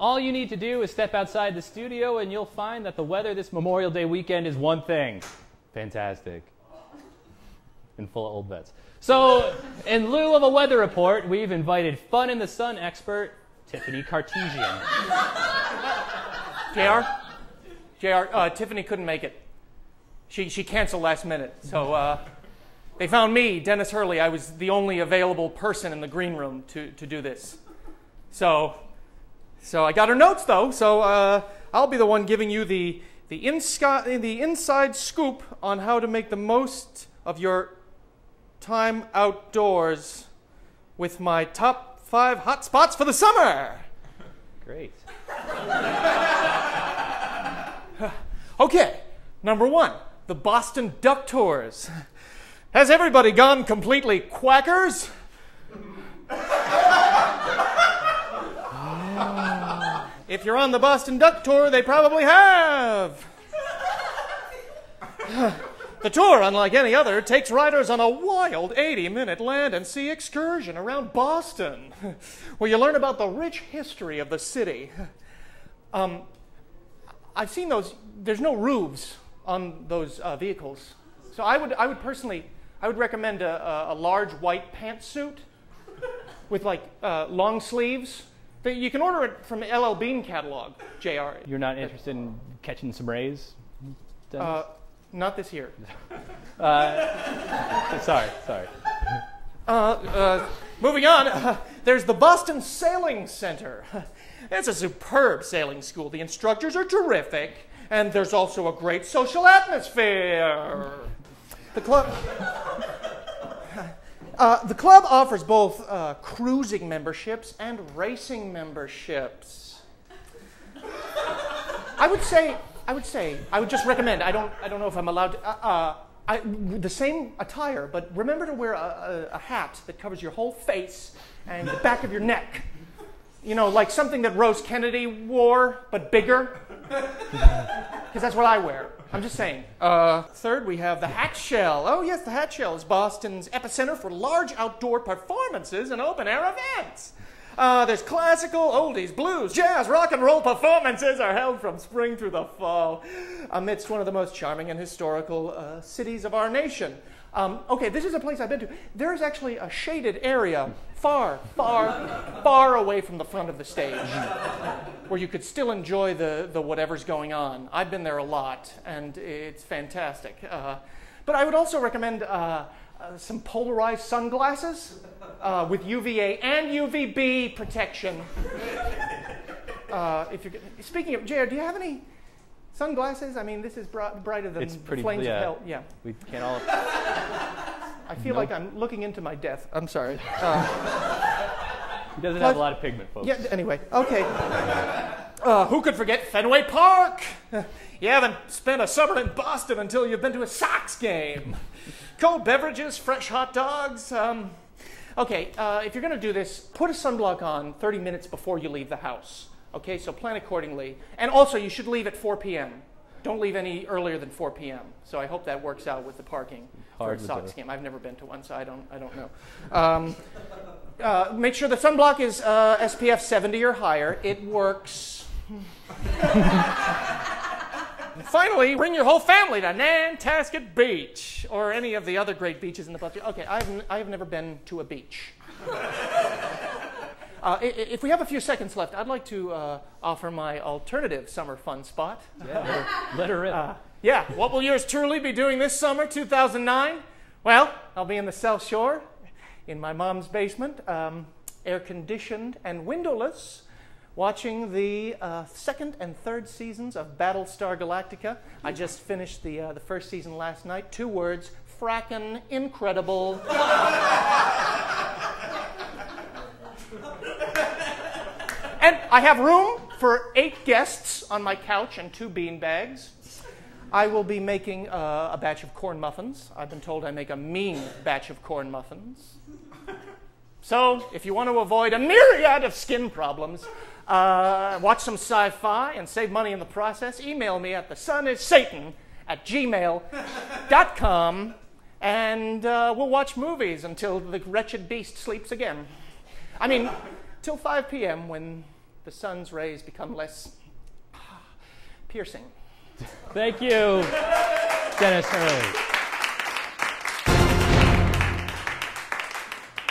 All you need to do is step outside the studio and you'll find that the weather this Memorial Day weekend is one thing. Fantastic. And full of old vets. So, in lieu of a weather report, we've invited Fun in the Sun expert, Tiffany Cartesian. JR, Tiffany couldn't make it. She canceled last minute, so they found me, Dennis Hurley. I was the only available person in the green room to do this. So I got her notes, though, so I'll be the one giving you the inside scoop on how to make the most of your time outdoors with my top 5 hot spots for the summer. Great. Okay, number 1, the Boston Duck Tours. Has everybody gone completely quackers? If you're on the Boston Duck Tour, they probably have. The tour, unlike any other, takes riders on a wild 80-minute land and sea excursion around Boston, where you learn about the rich history of the city. I've seen those. There's no roofs on those vehicles, so I would recommend a large white pantsuit with like long sleeves. You can order it from the L.L. Bean catalog, JR. You're not interested in catching some rays, Dennis? Not this year. Sorry. Moving on, there's the Boston Sailing Center. It's a superb sailing school. The instructors are terrific, and there's also a great social atmosphere. The club offers both cruising memberships and racing memberships. I would just recommend. I don't know if I'm allowed to. The same attire, but remember to wear a hat that covers your whole face and the back of your neck. You know, like something that Rose Kennedy wore, but bigger. Because that's what I wear. I'm just saying. 3rd, we have the Hatch Shell. Oh yes, the Hatch Shell is Boston's epicenter for large outdoor performances and open-air events. There's classical, oldies, blues, jazz, rock and roll performances are held from spring through the fall amidst one of the most charming and historical cities of our nation. Okay, this is a place I've been to. There is actually a shaded area far away from the front of the stage where you could still enjoy the whatever's going on. I've been there a lot, and it's fantastic. But I would also recommend some polarized sunglasses with UVA and UVB protection. If you're speaking of, JR, do you have any sunglasses? I mean, this is brighter than the flames of hell. Yeah, we can't all. I feel like I'm looking into my death. I'm sorry. He doesn't have a lot of pigment, folks. Yeah. Anyway, okay. Who could forget Fenway Park? You haven't spent a summer in Boston until you've been to a Sox game. Cold beverages, fresh hot dogs. Okay, if you're going to do this, put a sunblock on 30 minutes before you leave the house. Okay, so plan accordingly. And also, you should leave at 4 p.m. Don't leave any earlier than 4 p.m. So I hope that works out with the parking for a Sox game. I've never been to one, so I don't know. Make sure the sunblock is SPF 70 or higher. It works. Finally, bring your whole family to Nantasket Beach or any of the other great beaches in the Boston. Okay, I have never been to a beach. If we have a few seconds left, I'd like to offer my alternative summer fun spot. Yeah, let her in. Yeah, what will yours truly be doing this summer, 2009? Well, I'll be in the South Shore in my mom's basement, air-conditioned and windowless, watching the 2nd and 3rd seasons of Battlestar Galactica. I just finished the 1st season last night. 2 words, frackin' incredible. And I have room for 8 guests on my couch and 2 bean bags. I will be making a batch of corn muffins. I've been told I make a mean batch of corn muffins. So, if you want to avoid a myriad of skin problems, watch some sci-fi and save money in the process, email me at thesunisSatan@gmail.com, and we'll watch movies until the wretched beast sleeps again. I mean, till 5 p.m. when the sun's rays become less piercing. Thank you, Dennis Hurley.